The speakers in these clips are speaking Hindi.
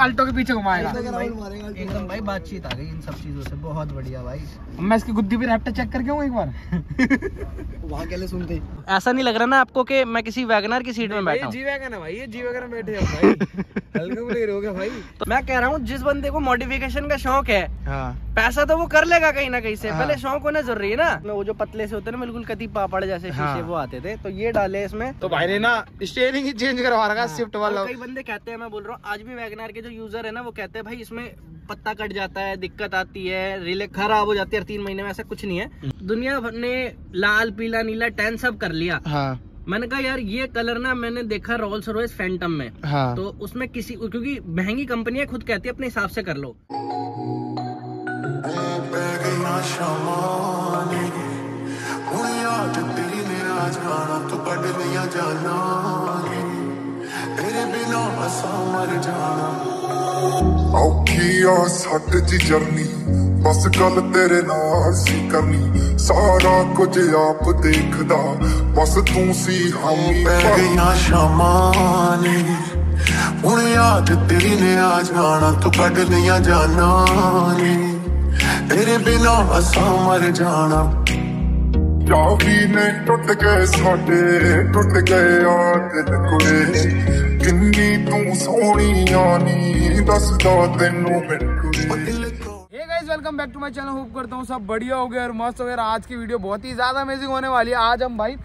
अल्टो के पीछे घुमाएगा एकदम। भाई बातचीत आ गई इन सब चीजों से, बहुत बढ़िया भाई। मैं इसकी गुद्दी पे रैप्टर चेक करके आऊं एक बार। वहां के लिए सुनते ही ऐसा नहीं लग रहा ना आपको कि मैं किसी वैगनर की सीट में बैठा हूं। जी वैगन है भाई, ये जी वैगन में बैठे हो भाई, हल्का भी रहोगे भाई। मैं कह रहा हूं जिस बंदे को मॉडिफिकेशन का शौक है, पैसा तो वो कर लेगा कहीं ना कहीं से, पहले शौक होना जरूरी है ना। वो जो पतले से होते हैं ना बिल्कुल कती पापड़ जैसे शीशे वो आते थे, तो ये डाले इसमें तो भाई ने ना स्टीयरिंग ही चेंज करवा रखा स्विफ्ट वाला। कई बंदे कहते हैं, मैं बोल रहा हूँ आज भी वैगनआर के जो यूजर है ना वो कहते हैं भाई इसमें पत्ता कट जाता है, दिक्कत आती है, रिले खराब हो जाती है 3 महीने में। ऐसा कुछ नहीं है, दुनिया भर ने लाल पीला नीला टैन सब कर लिया। मैंने कहा यार ये कलर ना मैंने देखा रोल्स रॉयस फैंटम में, तो उसमें किसी, क्योंकि महंगी कंपनियां खुद कहती है अपने हिसाब से कर लो। बस गल तेरे नाल सी करनी, सारा कुछ आप देखदा बस तू सी हामी। पै गईयां शामां ने हुण याद तेरी ने आ जाना, तू कढ लईयां जानां ने तेरे बिना असां मर जाना। जा भी ने टुट गए साडे, टुट गए आ दिल कुड़े, किन्नी तू सोहणी आनी दसदा तैनूं मिल। Welcome back to my channel, hope करता हूँ सब बढ़िया हो गया और मस्त हो गया। आज की वीडियो बहुत ही ज्यादा अमेजिंग होने वाली है। आज हम भाई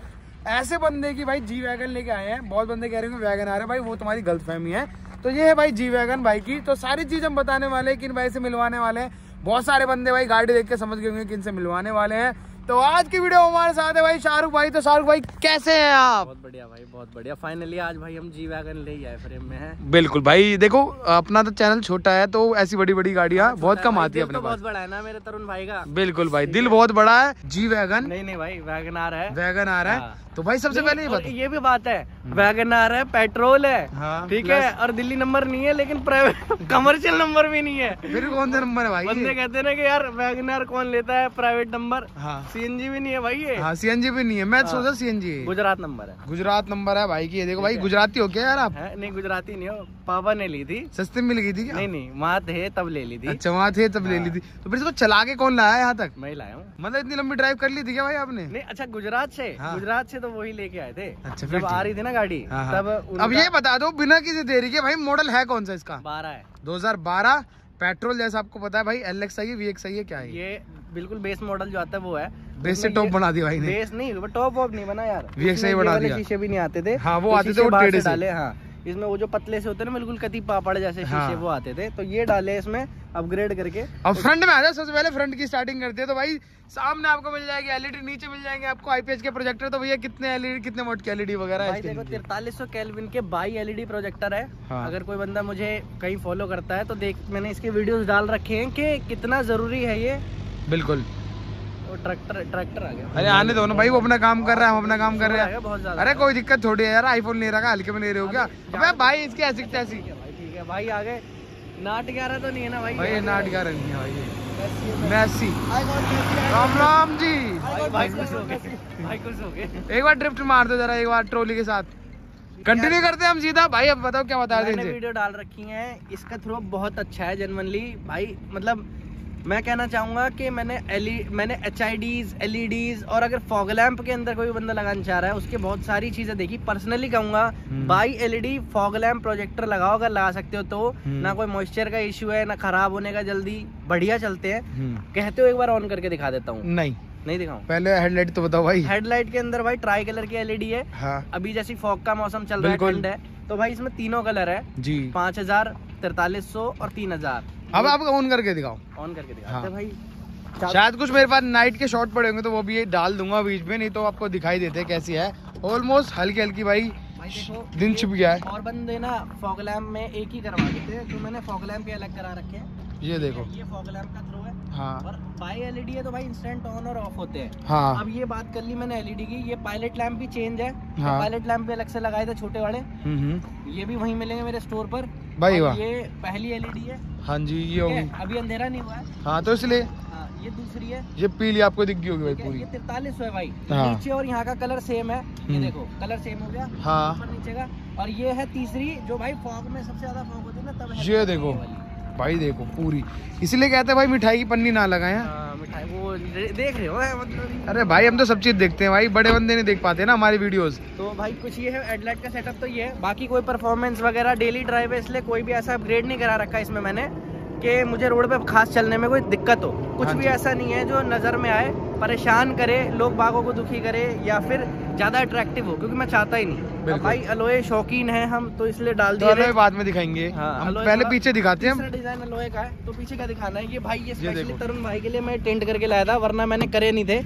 ऐसे बंदे की भाई जी वैगन लेके आए हैं। बहुत बंदे कह रहे हैं वैगन आ रहे हैं, भाई वो तुम्हारी गलतफहमी है। तो ये है भाई जी वैगन भाई की, तो सारी चीज हम बताने वाले हैं, किन भाई से मिलवाने वाले हैं। बहुत सारे बंदे भाई गाड़ी देख के समझ गए होंगे किन से मिलवाने वाले हैं। तो आज की वीडियो हमारे साथ है भाई शाहरुख भाई। तो शाहरुख भाई कैसे हैं आप? बहुत बढ़िया भाई, बहुत बढ़िया। फाइनली आज भाई हम जी वैगन ले आए, फ्रेम में है। बिल्कुल भाई, देखो अपना तो चैनल छोटा है तो ऐसी बड़ी बड़ी गाड़ियाँ बहुत कम आती है अपने पास। बहुत बड़ा है ना मेरे तरुण भाई का। बिल्कुल भाई, दिल बहुत बड़ा है। जी वैगन नहीं नहीं भाई, वैगन आ रहा है, वैगन आ रहा है। तो भाई सबसे पहले ये भी बात है, वैगन आ रहा है, पेट्रोल है, ठीक है, और दिल्ली नंबर नहीं है, लेकिन प्राइवेट कमर्शियल नंबर भी नहीं है। फिर कौन सा नंबर है भाई? बंदे कहते हैं ना कि यार वैगन आर कौन लेता है प्राइवेट नंबर। सीएनजी भी नहीं है भाई ये। हाँ सीएनजी भी नहीं है, मैं सोचा सीएनजी है। गुजरात नंबर है, गुजरात नंबर है भाई की। देखो भाई गुजराती हो क्या यार आप? नहीं गुजराती नहीं हो, पापा ने ली थी, सस्ते में मिल गई थी क्या? नहीं नहीं, वहाँ थे तब ले ली थी। अच्छा वहाँ थे तब ले ली थी। तो फिर इसको चला के कौन लाया यहाँ तक? मैं लाया हूँ। मतलब इतनी लंबी ड्राइव कर ली थी क्या भाई आपने? नहीं। अच्छा गुजरात से? गुजरात से तो वही लेके आए थे। अच्छा जब आ रही थी ना गाड़ी तब। अब ये बता दो बिना किसी देरी के भाई मॉडल है कौन सा इसका? 12 है, 2012, पेट्रोल। जैसा आपको पता है भाई LX आई है, VX आई है, क्या है ये? बिल्कुल बेस मॉडल जो आता है वो है। बेस से टॉप बना दिया भाई ने। बेस नहीं, टॉप वॉप नहीं बना यार, VX आई बना दिया। शीशे भी नहीं आते थे। हाँ वो आते थे, वो टेढ़े से डाले। हाँ इसमें वो जो पतले से होते हैं ना बिल्कुल कती पापड़ जैसे शीशे वो आते थे, तो ये डाले इसमें अपग्रेड करके। अब फ्रंट में आ जाए, सबसे पहले फ्रंट की स्टार्टिंग करते हैं। तो भाई सामने आपको मिल जाएगी एलईडी, नीचे मिल जाएंगे आपको आईपीएस के प्रोजेक्टर। तो भैया कितने एलईडी, कितने वॉट की एलईडी वगैरह है? देखो 4300 केल्विन के बाई एलईडी प्रोजेक्टर है। अगर कोई बंदा मुझे कहीं फॉलो करता है तो देख, मैंने इसके वीडियोस डाल रखे हैं कि कितना जरूरी है ये। बिल्कुल ट्रैक्टर आ गया। अरे आने दो ना भाई, वो अपना काम कर रहा है, हम अपना काम कर रहे हैं। बहुत ज्यादा अरे कोई दिक्कत थोड़ी है यार, आईफोन ले रखा हल्के में ले रहे हो क्या भाई? इसके ऐसी तैसी ठीक है भाई। आ गए नाट 11 तो नहीं है ना भाई? भाई नाट 11 नहीं है भाई, मैसी। राम राम जी भाई, खुश हो गए भाई, खुश हो गए। एक बार ड्रिफ्ट मार दो जरा, एक बार ट्रॉली के साथ। कंटिन्यू करते हैं हम सीधा भाई। अब बताओ क्या बता रहे हैं? वीडियो डाल रखी है, इसका थ्रो बहुत अच्छा है जनरली भाई। मतलब मैं कहना चाहूँगा कि मैंने HIDs, LEDs और अगर फॉग लैम्प के अंदर कोई बंदा लगाना चाह रहा है, उसके बहुत सारी चीज़ें देखी। पर्सनली कहूँगा buy LED fog lamp projector लगाओ अगर ला सकते हो तो। ना कोई मॉइस्चर का इशू है, ना खराब होने का जल्दी, बढ़िया चलते हैं। कहते हो एक बार ऑन करके दिखा देता हूँ? नहीं दिखाऊं? पहले हेडलाइट तो बताओ भाई। हेडलाइट के अंदर भाई ट्राई कलर की LED है। अभी जैसी फॉग का मौसम चल रहा है, ठंड है, तो भाई इसमें तीनों कलर है जी, 5000, 4300 और 3000। अब आप ऑन करके दिखाओ, ऑन करके दिखाओ। हाँ। भाई शायद कुछ मेरे पास नाइट के शॉट पड़े होंगे तो वो भी डाल दूंगा बीच में, नहीं तो आपको दिखाई देते कैसी है। ऑलमोस्ट हल्की हल्की भाई, देखो दिन छिप गया है। और बंदे ना फॉग लैम्प में एक ही करवा देते हैं, तो मैंने फॉग लैम्प के अलग करा रखे हैं। ये देखो ये फॉग लैम्प का थ्रो है। हाँ। और बाई LED है तो भाई इंस्टेंट ऑन और ऑफ होते हैं। हाँ। अब ये बात कर ली मैंने LED की। ये पायलट लैम्प भी चेंज है, पायलट लैम्प भी अलग से लगाए थे छोटे वाले, ये भी वहीं मिलेंगे मेरे स्टोर पर। भाई वाह, ये पहली एलईडी है। हाँ जी, ये होगी, अभी अंधेरा नहीं हुआ है। हाँ तो इसलिए ये दूसरी है, ये पीली आपको दिख गई होगी भाई पूरी। ये 4300 है भाई। हाँ। नीचे और यहाँ का कलर सेम है, ये देखो कलर सेम हो गया। हाँ ऊपर नीचे का। और ये है तीसरी जो भाई फॉग में सबसे ज्यादा फॉग होती है ना, तब ये देखो भाई, देखो पूरी। इसीलिए कहते हैं भाई मिठाई की पन्नी ना लगाए। मिठाई वो देख रहे हो मतलब, अरे भाई हम तो सब चीज देखते हैं भाई, बड़े बंदे नहीं देख पाते ना हमारी वीडियोस। तो भाई कुछ ये है हेडलाइट का सेटअप, तो ये है। बाकी कोई परफॉर्मेंस वगैरह, डेली ड्राइव है इसलिए कोई भी ऐसा अपग्रेड नहीं करा रखा इसमें मैंने कि मुझे रोड पे खास चलने में कोई दिक्कत हो। कुछ भी ऐसा नहीं है जो नज़र में आए, परेशान करे, लोग बागों को दुखी करे या फिर ज़्यादा अट्रैक्टिव हो, क्योंकि मैं चाहता ही नहीं। भाई अलोए शौकीन हैं हम, तो इसलिए डाल दिया। अलोए बाद में दिखाएंगे। हाँ, हम पहले पीछे दिखाते हैं। डिजाइन अलोए का है तो पीछे का दिखाना है। ये भाई ये स्पेशली तरुण भाई के लिए मैं टेंट करके लाया था, वरना मैंने करे नहीं थे,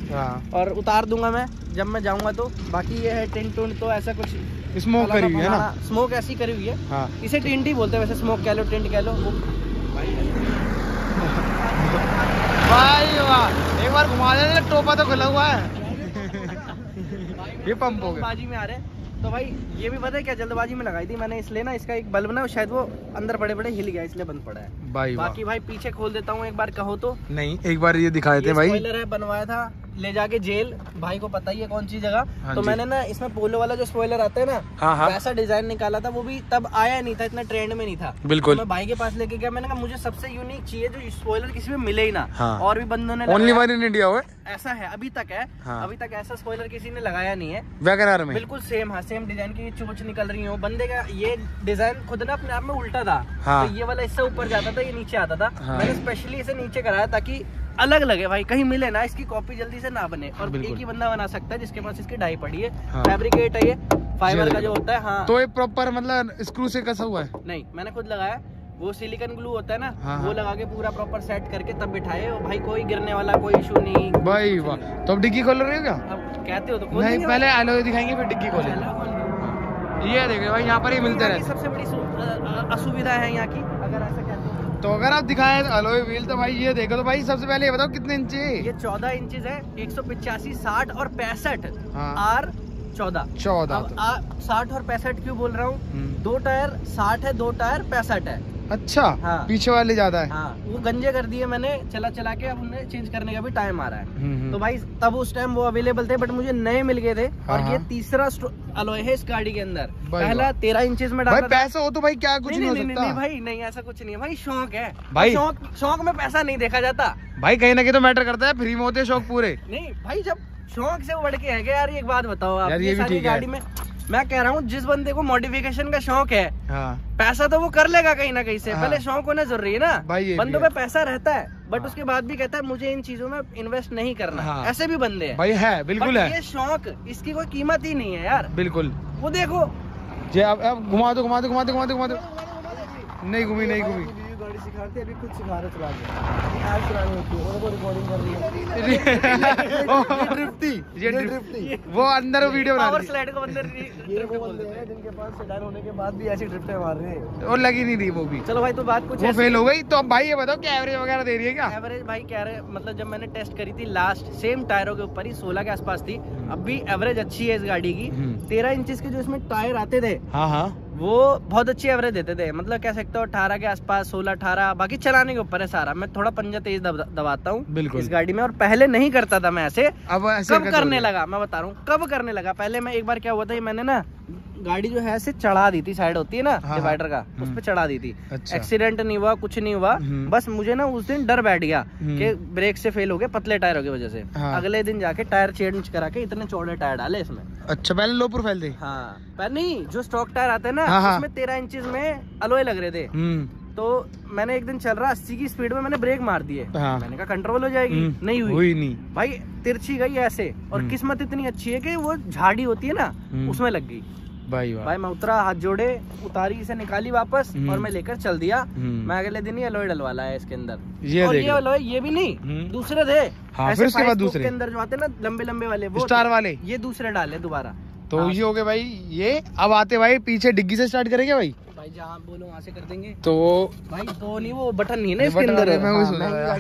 और उतार दूंगा मैं जब मैं जाऊँगा। तो बाकी ये है टेंट टूंट, तो ऐसा कुछ स्मोक करी हुई है ना, स्मोक ऐसी करी हुई है, इसे टेंट ही बोलते हैं। वैसे स्मोक कह लो, टेंट कह लो। भाई वाह, एक बार घुमा देना, टोपा तो खुला हुआ है। ये पंप हो गया। बाजी में आ रहे हैं तो भाई ये भी पता है क्या, जल्दबाजी में लगाई थी मैंने, इसलिए ना इसका एक बल्ब ना शायद वो अंदर पड़े पड़े हिल गया, इसलिए बंद पड़ा है। भाई बाकी भाई पीछे खोल देता हूँ एक बार, कहो तो नहीं एक बार ये दिखा देते भाई। स्पॉइलर है, बनवाया था ले जाके जेल, भाई को पता ही है कौन सी जगह। हाँ तो मैंने ना इसमें पोलो वाला जो स्पॉइलर आता है ना, वैसा डिजाइन निकाला था, वो भी तब आया नहीं था, इतना ट्रेंड में नहीं था बिल्कुल। तो मैं भाई के पास लेके गया, मैंने कहा मुझे सबसे यूनिक चाहिए जो स्पॉइलर किसी में मिले ही ना। हाँ। और भी बंदों ने ओनली वन इन इंडिया हुआ ऐसा है अभी तक है। हाँ। अभी तक ऐसा स्पॉइलर किसी ने लगाया नहीं है वैगन आर में, बिल्कुल सेम। हाँ सेम डिजाइन की चोंच निकल रही हो बंदे का। ये डिजाइन खुद ना अपने आप में उल्टा था, ये वाला इससे ऊपर जाता था, ये नीचे आता था। मैंने स्पेशली इसे नीचे कराया ताकि अलग लगे भाई, कहीं मिले ना, इसकी कॉपी जल्दी से ना बने। और एक ही बंदा बना सकता है जिसके पास इसकी डाई पड़ी है। हाँ। फैब्रिकेट है ये, फाइबर का जो होता है। हाँ। तो ये प्रॉपर मतलब स्क्रू से कसा हुआ है? नहीं मैंने खुद लगाया, वो सिलिकॉन ग्लू होता है ना। हाँ। वो लगा के पूरा प्रॉपर सेट करके तब बिठाए, और भाई कोई गिरने वाला कोई इशू नहीं भाई। वाह, तो अब डिग्गी खोल रहे हो क्या? अब कहते हो तो पहले एलॉय दिखाएंगे फिर डिग्गी खोलेंगे। ये देख रहे भाई, यहाँ पर ही मिलते रहे। सबसे बड़ी असुविधा है यहाँ की, अगर ऐसा कहते हो तो। अगर आप दिखाएं अलॉय व्हील तो भाई ये देखो, तो भाई सबसे पहले ये बताओ कितने इंच? ये 14 इंचेस है, 185, 60 और 65। हाँ। आर 14 तो। 60 और 65 क्यों बोल रहा हूँ, 2 टायर 60 है, 2 टायर 65 है। अच्छा। हाँ। पीछे वाले ज्यादा है। हाँ। वो गंजे कर दिए मैंने चला के, अब उन्हें चेंज करने का भी टाइम आ रहा है। तो भाई तब उस टाइम वो अवेलेबल थे, बट मुझे नए मिल गए थे। और ये तीसरा अलॉय है इस गाड़ी के अंदर, पहला 13 इंचेस में डाला। पैसा हो तो भाई क्या कुछ नहीं हो सकता। नहीं भाई नहीं, ऐसा कुछ नहीं है भाई, शौक है भाई, शौक में पैसा नहीं देखा जाता भाई, कहीं ना कहीं तो मैटर करता है। फ्री में होते शौक पूरे नहीं भाई, जब शौक से बढ़ के है। यार एक बात बताओ आप, गाड़ी में मैं कह रहा हूँ जिस बंदे को मॉडिफिकेशन का शौक है। हाँ। पैसा तो वो कर लेगा कहीं ना कहीं से। हाँ। पहले शौक होना जरूरी है ना बंदों पे। पैसा रहता है बट। हाँ। उसके बाद भी कहता है मुझे इन चीजों में इन्वेस्ट नहीं करना। हाँ। ऐसे भी बंदे हैं भाई, है बिल्कुल है। ये शौक इसकी कोई कीमत ही नहीं है यार, बिल्कुल। वो देखो जी, अब घुमा दो घुमा दो घुमा दो घुमा दो घुमा दो, नहीं घूमी नहीं घूमी। सिखाते अभी कुछ सिखा रहे, चला ये वो अंदर वीडियो बना रही है। ये वो बंदे हैं जिनके पास सेडान होने के बाद भी ऐसी ड्रिफ्टें मार रहे हैं, और लगी नहीं रही वो भी। चलो भाई, तो बात कुछ वो फेल हो गई। तो अब भाई ये बताओ कि एवरेज वगैरह दे रही है क्या? एवरेज भाई कह रहे, मतलब जब मैंने टेस्ट करी थी लास्ट सेम टायरों के ऊपर ही 16 के आसपास थी, अब भी एवरेज अच्छी है इस गाड़ी की। 13 इंच के जो इसमें टायर आते थे, हाँ, वो बहुत अच्छी एवरेज देते थे, मतलब कह सकते हो 18 के आसपास, 16-18। बाकी चलाने के ऊपर है सारा, मैं थोड़ा पंजा तेज दबाता हूँ इस गाड़ी में, और पहले नहीं करता था मैं ऐसे। अब ऐसे कब करने लगा मैं बता रहा हूँ, कब करने लगा। पहले मैं एक बार क्या हुआ था, मैंने ना गाड़ी जो है ऐसे चढ़ा दी थी, साइड होती है ना डिवाइडर का, उस पर चढ़ा दी थी। अच्छा। एक्सीडेंट नहीं हुआ, कुछ नहीं हुआ, बस मुझे ना उस दिन डर बैठ गया कि ब्रेक से फेल हो गए पतले टायरों की वजह से। हाँ। अगले दिन जाके टायर चेंज करा के इतने चौड़े टायर डाले इसमें। अच्छा, पहले लो प्रोफाइल थे। हाँ, पहले नहीं, जो स्टॉक टायर आते हैं ना, उसमें 13 इंचेस में अलॉय लग रहे थे। तो मैंने एक दिन चल रहा 80 की स्पीड में, मैंने ब्रेक मार दिए। हाँ। मैंने कहा कंट्रोल हो जाएगी, नहीं हुई नहीं भाई, तिरछी गई ऐसे। और किस्मत इतनी अच्छी है कि वो झाड़ी होती है ना, उसमें लग गई भाई। मैं उतरा, हाथ जोड़े, उतारी, इसे निकाली वापस, और मैं लेकर चल दिया। मैं अगले दिन ही अलॉय डलवा लाया इसके अंदर। ये अलॉय ये भी नहीं, दूसरे थे। हाँ, फिर उसके बाद दूसरे के अंदर जो आते ना लंबे लंबे वाले, वो स्टार वाले, ये दूसरे डाले दोबारा। तो ये हो गए भाई ये। अब आते भाई पीछे डिग्गी से स्टार्ट करेंगे भाई, जहाँ बोलो वहाँ से कर देंगे। तो भाई तो नहीं, वो बटन नहीं है ना इसके अंदर, गाड़ी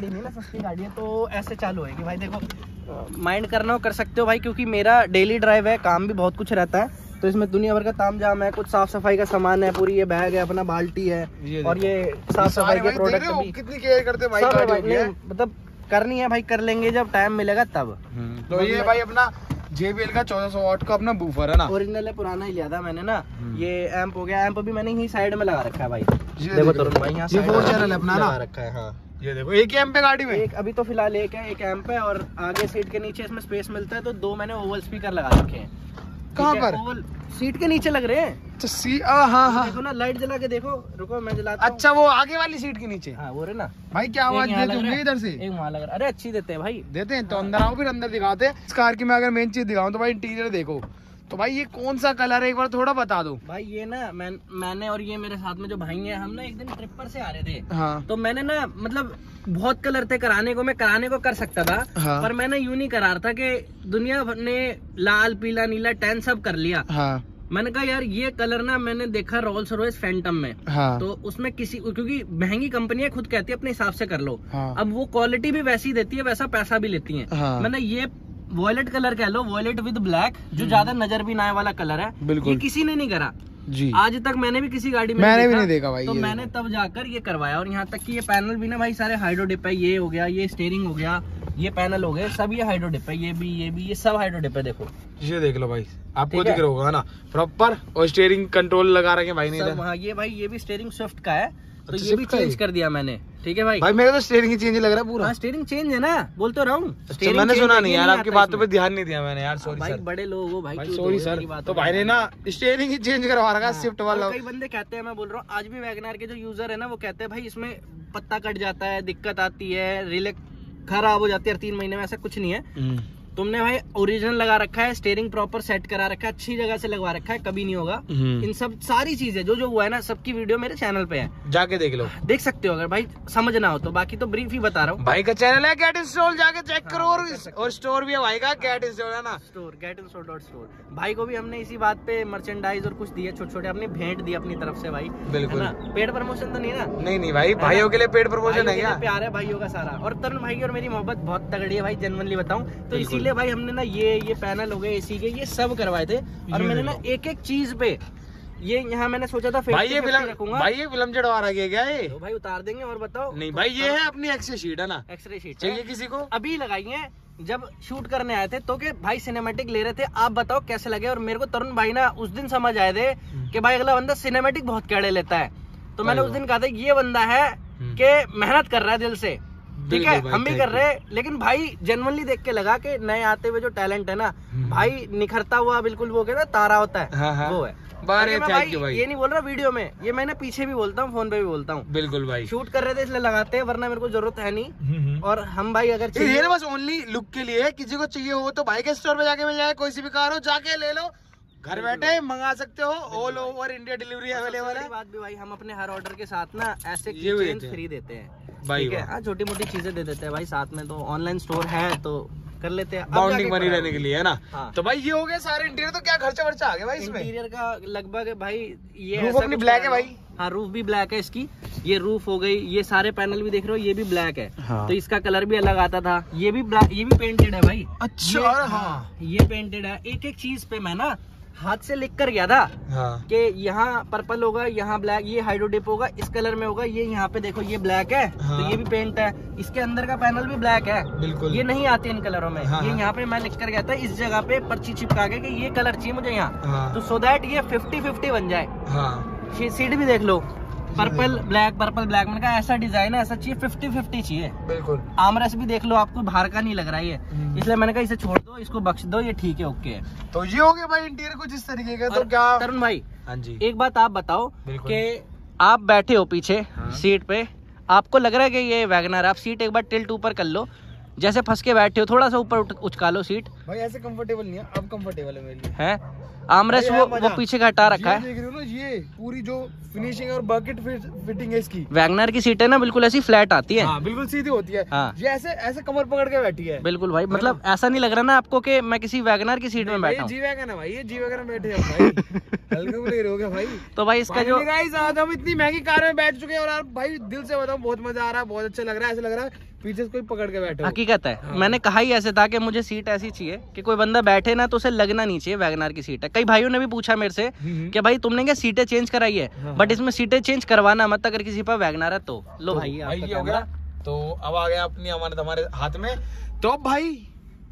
नहीं ना, सस्ती गाड़ी है तो ऐसे चालू होगी भाई। देखो माइंड करना हो कर सकते हो भाई, क्योंकि मेरा डेली ड्राइव है, काम भी बहुत कुछ रहता है। तो इसमें दुनिया भर का तामझाम है, कुछ साफ सफाई का सामान है, पूरी ये बैग है अपना, बाल्टी है, ये और ये साफ सफाई के प्रोडक्ट भी। कितनी केयर करते भाई गाड़ी की, मतलब करनी है भाई, कर लेंगे जब टाइम मिलेगा तब। तो ये भाई अपना JBL का 1400 वाट का अपना बूफर है ना, ओरिजिनल है, पुराना ही लिया था मैंने ना। ये एम्प हो गया, एम्प भी मैंने यही साइड में लगा रखा है भाई, देखो तरुण भाई यहाँ चैनल अपना लगा रखा है। हाँ ये देखो एक ही एम्प है गाड़ी में, एक अभी तो फिलहाल एक है, एक एम्प है, और आगे सीट के नीचे इसमें स्पेस मिलता है तो दो मैंने ओवल स्पीकर लगा रखे हैं। कहाँ पर? ओवल सीट के नीचे लग रहे हैं तो देखो ना, लाइट जला के देखो, रुको मैं जलाता हूं। अच्छा वो आगे वाली सीट के नीचे, हाँ वो रहे ना भाई, क्या आवाज देते होंगे इधर से, एक वहाँ लग रहा है। अरे अच्छी देते हैं भाई, देते हैं तो अंदर आओ फिर अंदर दिखाते हैं। इस कार की मैं अगर मेन चीज दिखाऊं तो भाई इंटीरियर देखो, तो भाई ये कौन सा कलर है एक बार थोड़ा बता दो भाई। ये ना मैंने और ये मेरे साथ में जो भाई हैं, हम ना एक दिन ट्रिप पर से आ रहे थे। हाँ। तो मैंने ना मतलब बहुत कलर थे कराने को, मैं कराने को कर सकता था। हाँ। पर मैंने यूं नहीं करा था कि दुनिया ने लाल पीला नीला टैन सब कर लिया। हाँ। मैंने कहा यार ये कलर ना मैंने देखा रोल्स रॉयस फैंटम में। हाँ। तो उसमें किसी, क्योंकि महंगी कंपनियां खुद कहती है अपने हिसाब से कर लो। हाँ। अब वो क्वालिटी भी वैसी देती है, वैसा पैसा भी लेती है। मैंने ये वॉयलेट कलर कह लो, वॉयलेट विद ब्लैक, जो ज्यादा नजर भी ना आए वाला कलर है, ये किसी ने नहीं करा जी, आज तक मैंने भी किसी गाड़ी में मैंने भी नहीं देखा भाई। तो मैंने तब जाकर ये करवाया, और यहाँ तक कि ये पैनल भी ना भाई सारे हाइड्रोडिप है, ये हो गया, ये स्टीयरिंग हो गया, ये पैनल हो गए, सब ये हाइड्रोडिप है, ये सब हाइड्रोडिप है। देखो ये देख लो भाई, आपको दिख रहा होगा ना प्रॉपर, और स्टीयरिंग कंट्रोल लगा रखे भाई ने। ये भाई ये भी स्टीयरिंग स्विफ्ट का है, तो ये भी चेंज कर दिया मैंने। ठीक है भाई, भाई मेरे तो स्टीयरिंग ही चेंज लग रहा है पूरा। हाँ, स्टीयरिंग चेंज है ना, बोल तो रहा हूँ। मैंने सुना नहीं यार, आपकी बातों पे ध्यान नहीं दिया मैंने यार, सॉरी सर। बड़े लोग हो भाई, सॉरी सर। तो भाई ने ना स्टीयरिंग ही चेंज करवा रखा स्विफ्ट वाला। कई बंदे कहते हैं, मैं बोल रहा हूँ आज भी वैगनआर के जो यूजर है ना, वो कहते हैं भाई इसमें पत्ता कट जाता है, दिक्कत आती है, रिले खराब हो जाती है 3 महीने में। ऐसा कुछ नहीं है, तुमने भाई ओरिजिनल लगा रखा है, स्टीयरिंग प्रॉपर सेट करा रखा है, अच्छी जगह से लगवा रखा है, कभी नहीं होगा। इन सब सारी चीजें जो जो हुआ है ना, सबकी वीडियो मेरे चैनल पे है, जाके देख लो, देख सकते हो अगर भाई समझ ना हो तो। बाकी तो ब्रीफ ही बता रहा हूँ, भाई का चैनल है गेट इंस्टॉल, जाके चेक करो। और स्टोर भी है भाई का, गेट इंस्टॉल है ना स्टोर, getinstall.store। भाई को भी हमने इसी बात पे मर्चेंडाइज और कुछ दिए, छोटे छोटे अपने भेंट दिए अपनी तरफ से भाई, बिल्कुल पेड प्रमोशन तो नहीं ना। नहीं नहीं भाई, भाइयों के लिए पेड प्रमोशन है, प्यार है भाइयों का सारा। और तरुण भाई और मेरी मोहब्बत बहुत तगड़ी है भाई, जनरली बताऊँ तो, इसीलिए भाई हमने ना ये पैनल हो गए, एसी के ये सब करवाए थे। और मैंने ना एक एक चीज पे ये यहाँ मैंने सोचा था भाई ये रखूंगा। भाई ये फिल्म जड़वा रखे क्या है तो भाई उतार देंगे, और बताओ। नहीं भाई ये है अपनी एक्सरे शीट है ना, एक्सरे शीट चाहिए किसी को, अभी लगाई है जब शूट करने आए थे तो, के भाई सिनेमैटिक ले रहे थे। आप बताओ कैसे लगे? और मेरे को तरुण भाई ना उस दिन समझ आए थे कि भाई अगला बंदा सिनेमैटिक बहुत कैड़े लेता है, तो मैंने उस दिन कहा था ये बंदा है के मेहनत कर रहा है दिल से, ठीक है हम भी कर रहे हैं, लेकिन भाई जनरली देख के लगा कि नए आते हुए जो टैलेंट है ना भाई, निखरता हुआ बिल्कुल वो कहना तारा होता है। हाँ। वो है बारे भाई, ये नहीं बोल रहा वीडियो में, ये मैंने पीछे भी बोलता हूँ, फोन पे भी बोलता हूँ, बिल्कुल भाई शूट कर रहे थे इसलिए लगाते हैं, वरना मेरे को जरूरत है नहीं। और हम भाई अगर ये बस ओनली लुक के लिए, किसी को चाहिए हो तो भाई के स्टोर पे जाके मिल जाए, कोई सी भी कार हो जाके ले लो, घर बैठे मंगा सकते हो, all over India delivery available है। बात भी भाई हम अपने हर ऑर्डर के साथ ना ऐसे फ्री देते हैं भाई, छोटी मोटी चीजें दे देते हैं भाई साथ में, तो ऑनलाइन स्टोर है तो कर लेते हैं, बाउंडिंग बनी रहने के लिए है ना। हाँ। तो भाई ये हो गया सारे इंटीरियर, तो क्या खर्चा वर्चा आ गया भाई इसमें? इंटीरियर का लगभग भाई ये रूफ अपनी ब्लैक है भाई। हाँ रूफ भी ब्लैक है इसकी, ये रूफ हो गई, ये सारे पैनल भी देख रहे हो ये भी ब्लैक है। हाँ। तो इसका कलर भी अलग आता था, ये भी ब्लैक, ये भी पेंटेड है भाई। अच्छा ये पेंटेड है, एक एक चीज पे मैं ना हाथ से लिख कर गया था। हाँ। कि यहाँ पर्पल होगा, यहाँ ब्लैक, ये हाइड्रोडिप होगा, इस कलर में होगा, ये यहाँ पे देखो ये ब्लैक है। हाँ। तो ये भी पेंट है, इसके अंदर का पैनल भी ब्लैक है, बिल्कुल ये नहीं आते इन कलरों में। हाँ। ये यहाँ पे मैं लिख कर गया था, इस जगह पे पर्ची चिपका के कि ये कलर चाहिए मुझे यहाँ। हाँ। तो सो दैट ये 50-50 बन जाए। हाँ। सीट भी देख लो, पर्पल ब्लैक, पर्पल ब्लैक, मैंने कहा ऐसा डिजाइन है, ऐसा चाहिए, 50-50 चाहिए, बिल्कुल। आमरस भी देख लो, आपको बाहर का नहीं लग रहा है, इसलिए मैंने कहा इसे छोड़ दो, इसको बख्श दो, ये ठीक है, ओके। तो ये हो गया भाई इंटीरियर कुछ इस तरीके का। तो क्या तरुण भाई, हाँ जी, एक बात आप बताओ कि आप बैठे हो पीछे सीट पे, आपको लग रहा है कि ये वैगनआर, आप सीट एक बार टिल्ट ऊपर कर लो, जैसे फंस के बैठे हो थोड़ा सा ऊपर उचका लो सीट भाई, ऐसे कंफर्टेबल नहीं है, अब कंफर्टेबल है मेरे लिए है। आमरेस वो पीछे का हटा रखा है, देख रहे हो ना, ये पूरी जो फिनिशिंग और बकेट फिटिंग है इसकी। वैगनआर की सीटें ना बिल्कुल ऐसी फ्लैट आती है। हाँ, बिल्कुल सीधी होती है। हाँ। ये ऐसे ऐसे कमर पकड़ के बैठी है, बिल्कुल भाई, मतलब ऐसा नहीं लग रहा ना आपको कि मैं किसी वैगनआर की सीट में बैठा हूं। जी वैगन है भाई, ये जी वैगन में बैठे हैं भाई। तो भाई इसका जो हम इतनी महंगी कार में बैठ चुके हैं, और भाई दिल से बताऊं बहुत मजा आ रहा है, बहुत अच्छा लग रहा है, ऐसा लग रहा है पीछे कोई पकड़ के बैठा। हकीकत है, मैंने कहा ही ऐसे था कि मुझे सीट ऐसी चाहिए कि कोई बंदा बैठे ना तो उसे लगना नहीं चाहिए वैगन आर की सीट है। कई भाइयों ने भी पूछा मेरे से कि भाई तुमने क्या सीटें चेंज कराई है, बट इसमें सीटें चेंज करवाना मत अगर किसी पर वैगन आर है तो। लो भाई ये हो गया, तो अब आ गया अपनी हमारे हाथ में, तो अब भाई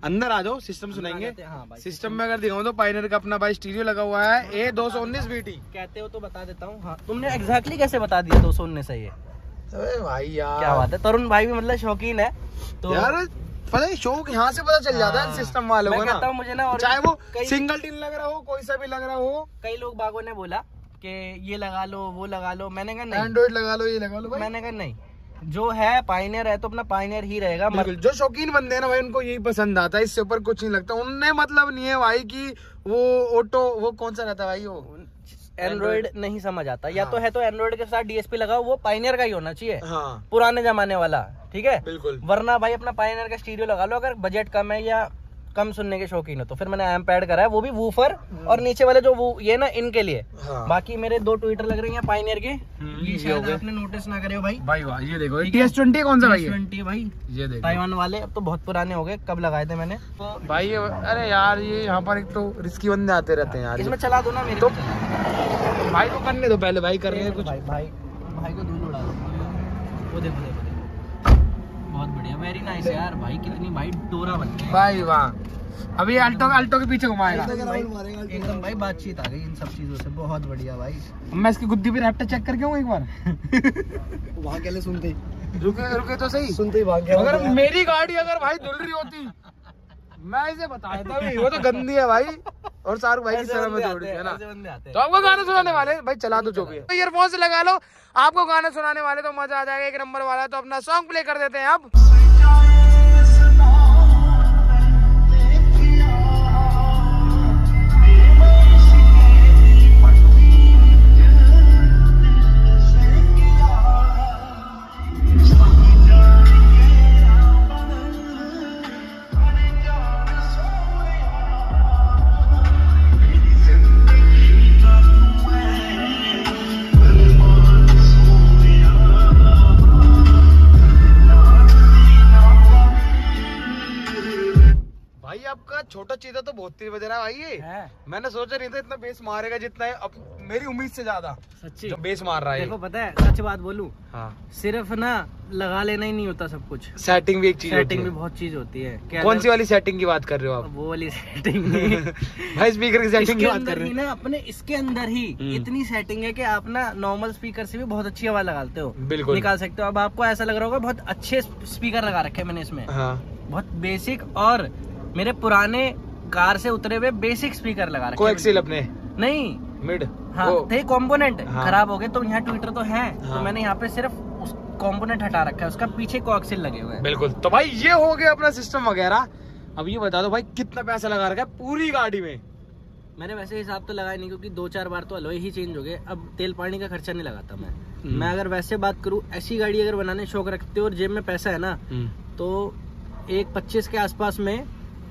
अंदर आ जाओ, सिस्टम सुनाएंगे। हाँ भाई, सिस्टम में अगर दिखाऊं तो पायनियर का अपना भाई स्टीरियो लगा हुआ है A219 BT। कहते हो तो बता देता हूँ। हाँ, तुमने एग्जैक्टली कैसे बता दिया 219 है ये? अरे भाई यार क्या बात है, तरुण भाई भी मतलब शौकीन है तो यार, पता है शौक यहाँ से पता चल जाता है सिस्टम वालों को ना, मुझे ना। और चाहे वो सिंगल टिन लग रहा हो, कोई सा भी लग रहा हो, कई लोग बागों ने बोला कि ये लगा लो वो लगा लो, मैंने कहा नहीं, एंड्रॉइड लगा लो ये लगा लो, मैंने कहा नहीं, जो है पायनियर है तो अपना पायनियर ही रहेगा। मतलब जो शौकीन बंदे हैं ना भाई उनको यही पसंद आता है, इससे ऊपर कुछ नहीं लगता उन्हें, मतलब नहीं है भाई कि वो ऑटो वो कौन सा रहता है भाई, वो एंड्रॉइड नहीं समझ आता। हाँ। या तो है तो एंड्रॉइड के साथ डीएसपी लगाओ, वो पायनियर का ही होना चाहिए। हाँ। पुराने जमाने वाला, ठीक है, बिल्कुल, वरना भाई अपना पायनियर का स्टीरियो लगा लो अगर बजट कम है या कम सुनने के शौकीन हो तो। फिर मैंने एम पैड करा है, वो भी वूफर और नीचे वाले जो वो ये ना इनके लिए। हाँ। बाकी मेरे दो ट्विटर लग रहे हैं पायनियर के, ये शायद आपने नोटिस ना करे हो भाई। भाई वाह ये देखो TS20 कौन सा भाई है? TS20 भाई, ये देखो ताइवान वाले, अब तो बहुत पुराने हो गए, कब लगाए थे मैंने तो भाई। अरे यार ये यहाँ पर एक तो रिस्की बंदे आते रहते हैं यार, इसमें चला दो ना मेरे तो भाई को, करने दो पहले भाई, कर रहे हैं कुछ भाई, भाई को धूल उड़ा दो। वो देखो बहुत बढ़िया, वेरी नाइस यार भाई, कितनी भाई डोरा बनती है भाई वाह। अभी अल्टो के पीछे घुमाएगा एकदम भाई, बातचीत आ गई इन सब चीजों से, बहुत बढ़िया भाई। मैं इसकी गुद्दी पे रैप्टर चेक करके आऊं एक बार, वहां के लिए सुनते रुके तो सही, सुनते ही भाग गया। अगर मेरी गाड़ी अगर भाई धुल रही होती मैं इसे बताया था भी, वो तो गंदी है भाई, और शाहरुख भाई की शर्म में जोड़ दिया ना। तो आपको गाना सुनाने वाले भाई, चला दो जो भी है, तो ईयरफोन से लगा लो, आपको गाना सुनाने वाले तो मजा आ जाएगा, एक नंबर वाला। तो अपना सॉन्ग प्ले कर देते हैं आप। छोटा चीज़ा तो बहुत तेज बज रहा है भाई, ये मैंने सोचा नहीं था इतना बेस मारेगा जितना है, अब मेरी उम्मीद से ज्यादा सच्ची बेस मार रहा है। देखो पता है सच बात बोलूं, हाँ, सिर्फ ना लगा लेना ही नहीं होता सब कुछ, सेटिंग भी एक चीज, सेटिंग भी बहुत चीज होती है। कौन सी वाली सेटिंग की बात कर रहे हो आप? वो वाली सेटिंग भाई, स्पीकर की सेटिंग की बात कर रहे हो ना, अपने इसके अंदर ही इतनी सेटिंग है कि आप ना नॉर्मल स्पीकर से भी बहुत अच्छी आवाज लगाते हो, बिल्कुल निकाल सकते हो। अब आपको ऐसा लग रहा होगा बहुत अच्छे स्पीकर लगा रखे मैंने इसमें, बहुत बेसिक और मेरे पुराने कार से उतरे हुए बेसिक स्पीकर लगा रखे, कोएक्सियल अपने नहीं मिड, हाँ थे कंपोनेंट खराब हो गए तो यहाँ ट्विटर तो है। हाँ। तो मैंने यहाँ पे सिर्फ उस कंपोनेंट हटा रखा है, उसका पीछे कोएक्सियल लगे हुए हैं, बिल्कुल। तो भाई ये हो गया अपना सिस्टम वगैरह। अब ये बता दो भाई कितना पैसा लगा रखा है पूरी गाड़ी में? मैंने वैसे हिसाब तो लगाया नहीं क्योंकि 2-4 बार तो अलॉय ही चेंज हो गए, अब तेल पानी का खर्चा नहीं लगाता मैं अगर वैसे बात करूँ, ऐसी गाड़ी अगर बनाने शौक रखते हो और जेब में पैसा है ना तो 125 के आसपास में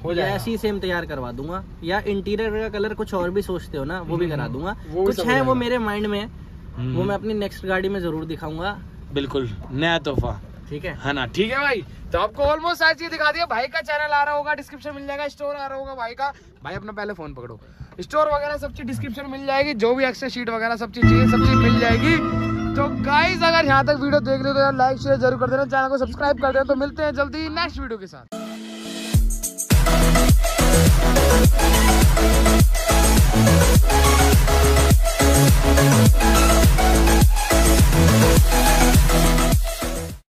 हो जाएगा, ऐसी सेम तैयार करवा दूंगा, या इंटीरियर का कलर कुछ और भी सोचते हो ना वो भी करा दूंगा, कुछ है वो मेरे माइंड में, वो मैं अपनी नेक्स्ट गाड़ी में जरूर दिखाऊंगा, बिल्कुल नया तोहफा, ठीक है, है ना? ठीक है भाई, तो आपको ऑलमोस्ट सारी चीज दिखा दिया। भाई का चैनल आ रहा होगा, डिस्क्रिप्शन मिल जाएगा, स्टोर आ रहा होगा भाई का, भाई अपना पहले फोन पकड़ो, स्टोर वगैरह सब चीज डिस्क्रिप्शन मिल जाएगी, जो भी एक्स्ट्रा शीट वगैरह सब चीज चाहिए सब चीज मिल जाएगी। तो गाइज अगर यहाँ तक वीडियो देख रहे हो तो यार लाइक शेयर जरूर कर देना, चैनल को सब्सक्राइब कर देना, तो मिलते हैं जल्दी नेक्स्ट वीडियो के साथ। We'll be right back.